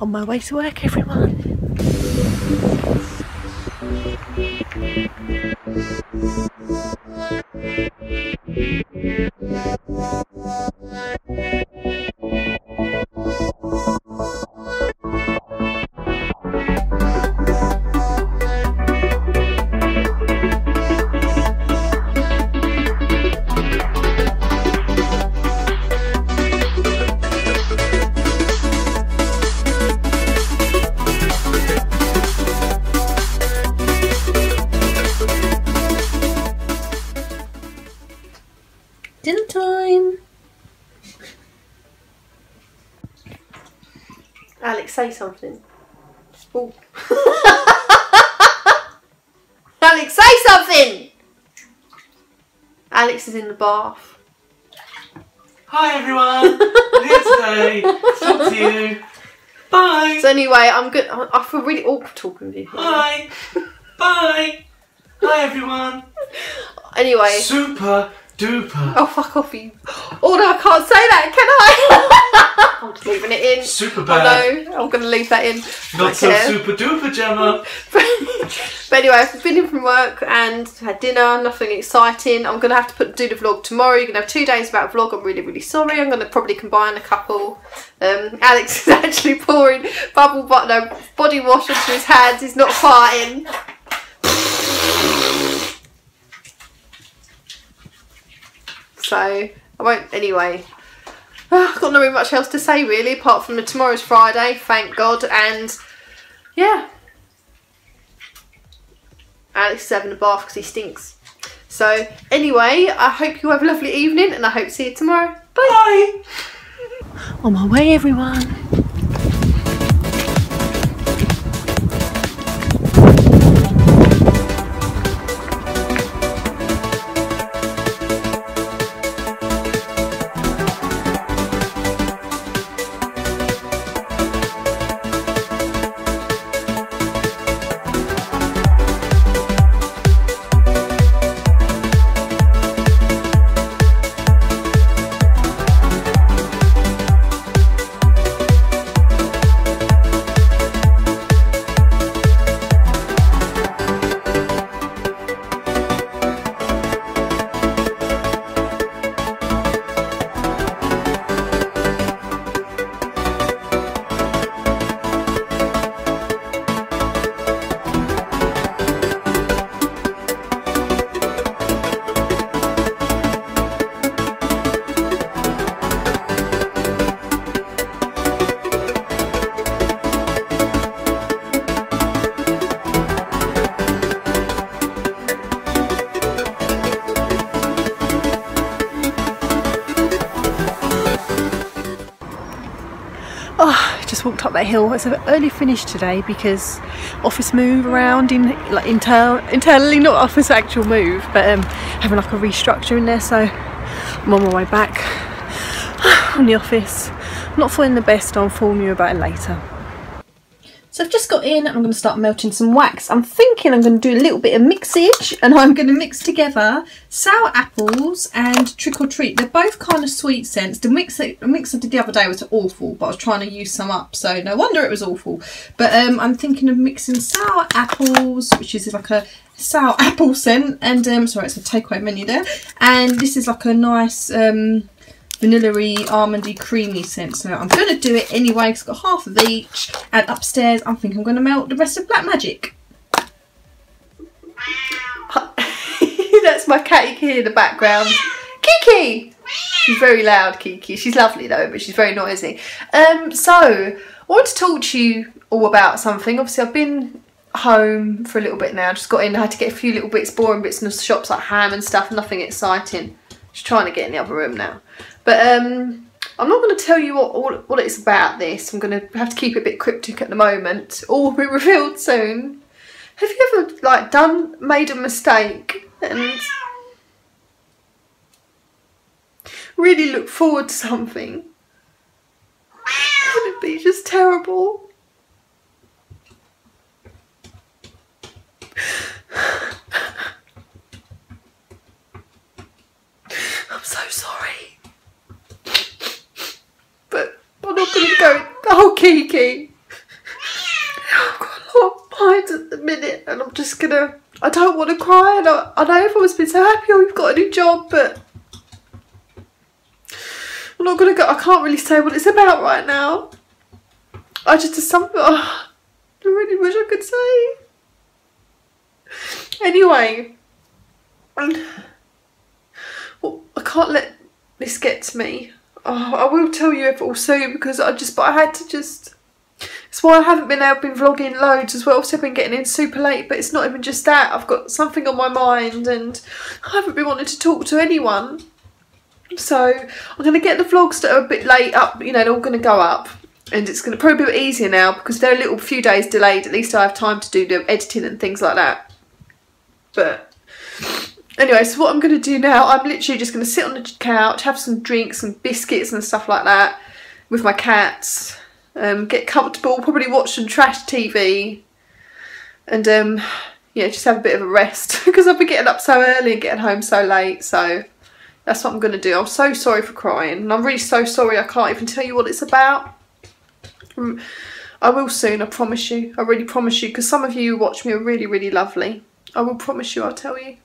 on my way to work every morning. Dinner time! Alex, say something. Oh. Alex, say something! Alex is in the bath. Hi everyone! I'm here today to talk to you. Bye! So anyway, I'm good. I feel really awkward talking to you. Hi! Bye! Hi everyone! Anyway. Super duper. Oh, fuck off you. Oh no, I can't say that, can I? I'm just leaving it in. Super bad. Oh, no, I'm going to leave that in. Not so super duper, Gemma. But anyway, I've been in from work and had dinner, nothing exciting. I'm going to have to do the vlog tomorrow. You're going to have 2 days without a vlog. I'm really, really sorry. I'm going to probably combine a couple. Alex is actually pouring body wash onto his hands. He's not farting. So I won't, anyway, I've got not really much else to say really, apart from tomorrow's Friday, thank God, and yeah, Alex is having a bath because he stinks. So anyway, I hope you have a lovely evening and I hope to see you tomorrow. Bye! Bye. On my way everyone. Walked up that hill. It's an early finish today because office move around in like internally, not office actual move, but having like a restructure in there. So I'm on my way back from the office. I'm not feeling the best. I'll inform you about it later. So I've just got in and I'm going to start melting some wax. I'm thinking I'm going to do a little bit of mixage and I'm going to mix together sour apples and trick or treat. They're both kind of sweet scents. The mix I did the other day was awful, but I was trying to use some up, so no wonder it was awful. But I'm thinking of mixing sour apples, which is like a sour apple scent, and sorry, it's a takeaway menu there. And this is like a nice vanilla-y, almondy, creamy scent. So I'm going to do it anyway because I've got half of each, and upstairs I think I'm going to melt the rest of Black Magic. That's my cat you can hear in the background. Kiki! She's very loud, Kiki. She's lovely though, but she's very noisy. So I want to talk to you all about something. Obviously I've been home for a little bit now. Just got in, I had to get a few little bits, boring bits in the shops like ham and stuff, nothing exciting. Just trying to get in the other room now. But I'm not going to tell you what it's about this. I'm going to have to keep it a bit cryptic at the moment. All will be revealed soon. Have you ever like made a mistake and really looked forward to something? It'd be just terrible. I'm so sorry. But I'm not going to go, oh Kiki, lines at the minute, and I'm just gonna, I don't want to cry, and I know everyone's been so happy, oh you've got a new job, but I'm not gonna go, I can't really say what it's about right now. I just, there's something, oh, I really wish I could say. Anyway, well, I can't let this get to me. Oh, I will tell you if all soon, because I just, but I had to just, it's why I haven't been able to be vlogging loads as well. So I've been getting in super late, but it's not even just that. I've got something on my mind and I haven't been wanting to talk to anyone. So I'm going to get the vlogs that are a bit late up, you know, they're all going to go up. And it's going to probably be a bit easier now because they're a little few days delayed. At least I have time to do the editing and things like that. But anyway, so what I'm going to do now, I'm literally just going to sit on the couch, have some drinks and biscuits and stuff like that with my cats. Get comfortable, probably watch some trash TV. And yeah, just have a bit of a rest because I've been getting up so early and getting home so late. So that's what I'm going to do. I'm so sorry for crying. And I'm really so sorry I can't even tell you what it's about. I will soon, I promise you. I really promise you, because some of you who watch me are really, really lovely. I will promise you, I'll tell you.